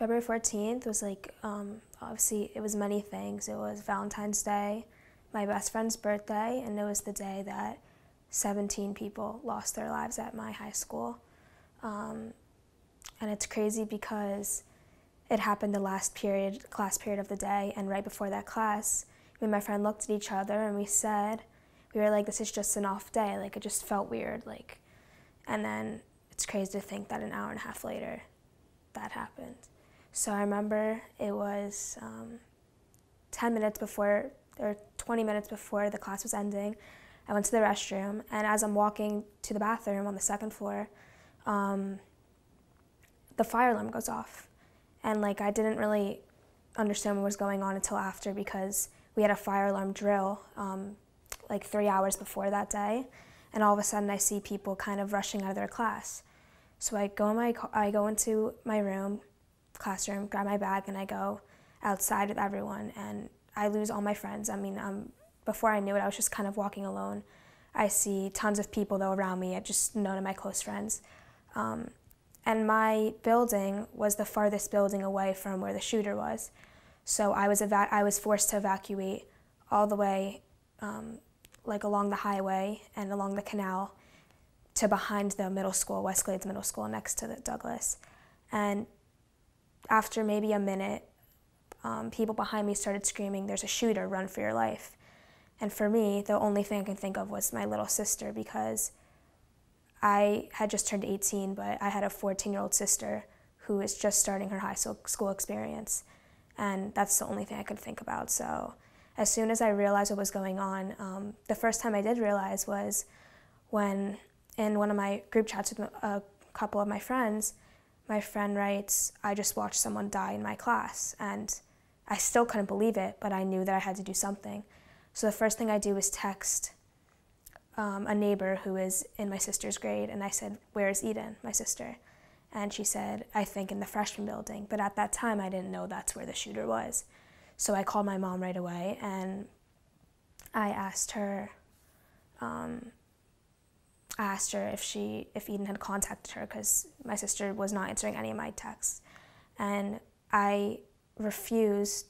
February 14th was like, obviously it was many things. It was Valentine's Day, my best friend's birthday, and it was the day that 17 people lost their lives at my high school. And it's crazy because it happened the last period, class period of the day, and right before that class, me and my friend looked at each other and we were like, this is just an off day, like it just felt weird, like, and then it's crazy to think that an hour and a half later that happened. So I remember it was 10 minutes before, or 20 minutes before the class was ending, I went to the restroom, and as I'm walking to the bathroom on the second floor, the fire alarm goes off. And like, I didn't really understand what was going on until after, because we had a fire alarm drill like 3 hours before that day, and all of a sudden I see people kind of rushing out of their class. So I go into my room, classroom, grab my bag, and I go outside with everyone, and I lose all my friends. I mean, before I knew it, I was just kind of walking alone. I see tons of people though around me, I just none of my close friends. And my building was the farthest building away from where the shooter was. So I was forced to evacuate all the way like along the highway and along the canal to behind the middle school, Westglades Middle School, next to the Douglas. And after maybe a minute, people behind me started screaming, "There's a shooter, run for your life." And for me, the only thing I can think of was my little sister, because I had just turned 18, but I had a 14-year-old sister who is just starting her high school experience. And that's the only thing I could think about. So as soon as I realized what was going on, the first time I did realize was when, in one of my group chats with a couple of my friend writes, "I just watched someone die in my class." And I still couldn't believe it, but I knew that I had to do something. So the first thing I do is text a neighbor who is in my sister's grade, and I said, "Where is Eden, my sister?" And she said, "I think in the freshman building." But at that time, I didn't know that's where the shooter was. So I called my mom right away, and I asked her if Eden had contacted her, because my sister was not answering any of my texts. And I refused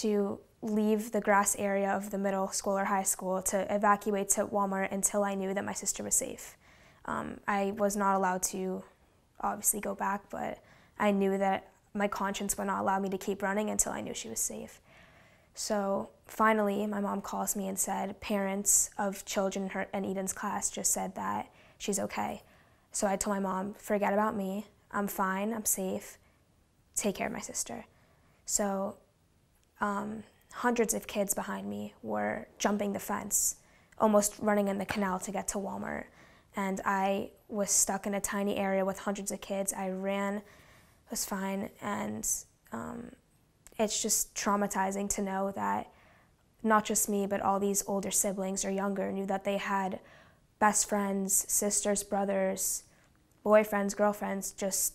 to leave the grass area of the middle school or high school to evacuate to Walmart until I knew that my sister was safe. I was not allowed to obviously go back, but I knew that my conscience would not allow me to keep running until I knew she was safe. So finally, my mom calls me and said, parents of children in Eden's class just said that she's okay. So I told my mom, forget about me, I'm fine, I'm safe, take care of my sister. So hundreds of kids behind me were jumping the fence, almost running in the canal to get to Walmart. And I was stuck in a tiny area with hundreds of kids. I ran, was fine, and it's just traumatizing to know that not just me, but all these older siblings or younger knew that they had best friends, sisters, brothers, boyfriends, girlfriends, just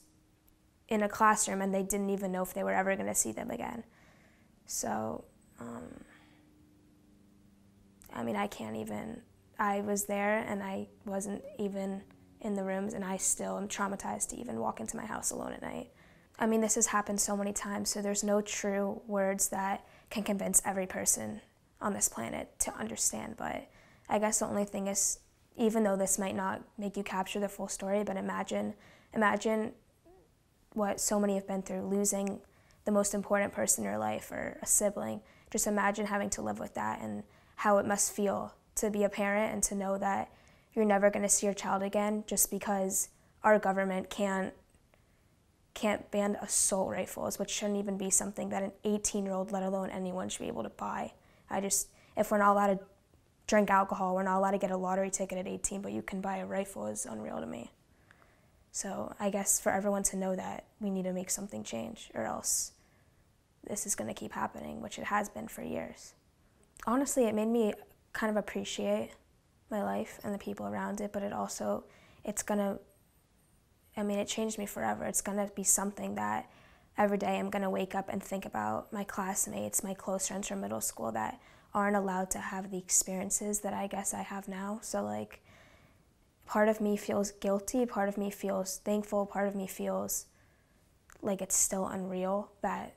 in a classroom, and they didn't even know if they were ever going to see them again. So, I mean, I can't even, I was there and I wasn't even in the rooms, and I still am traumatized to even walk into my house alone at night. I mean, this has happened so many times, so there's no true words that can convince every person on this planet to understand, but I guess the only thing is, even though this might not make you capture the full story, but imagine what so many have been through, losing the most important person in your life, or a sibling. Just imagine having to live with that and how it must feel to be a parent and to know that you're never going to see your child again just because our government can't ban assault rifles, which shouldn't even be something that an 18-year-old, let alone anyone, should be able to buy. If we're not allowed to drink alcohol, we're not allowed to get a lottery ticket at 18, but you can buy a rifle, is unreal to me. So I guess for everyone to know that, we need to make something change, or else this is going to keep happening, which it has been for years. Honestly, it made me kind of appreciate my life and the people around it, but it also, it changed me forever. It's gonna be something that every day I'm gonna wake up and think about my classmates, my close friends from middle school that aren't allowed to have the experiences that I guess I have now. So like, part of me feels guilty, part of me feels thankful, part of me feels like it's still unreal that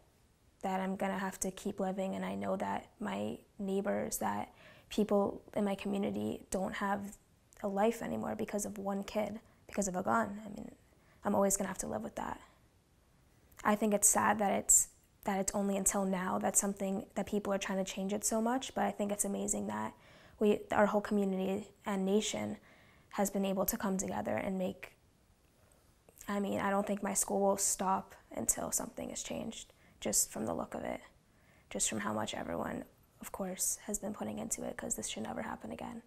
I'm gonna have to keep living, and I know that my neighbors, that people in my community don't have a life anymore because of one kid, because of a gun. I mean, I'm always gonna have to live with that. I think it's sad that it's only until now that something that people are trying to change it so much, but I think it's amazing that our whole community and nation has been able to come together and make, I mean, I don't think my school will stop until something is changed, just from the look of it, just from how much everyone, of course, has been putting into it, because this should never happen again.